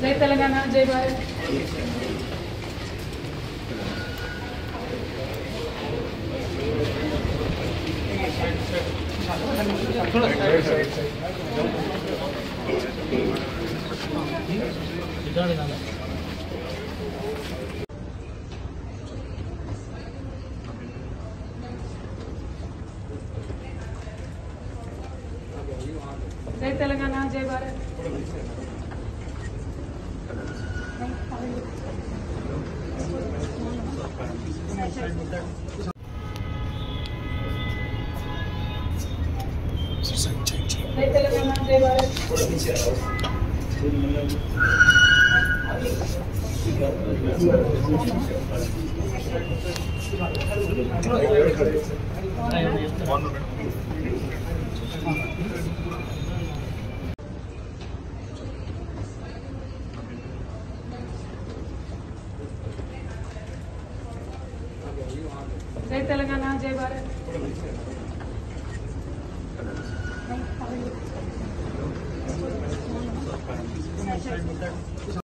Jai Telangana, Jai Bharat. Jai Telangana, Jai Bharat. Jai Telangana, Jai Bharat. Jai Telangana, Jai Bharat. Thank you.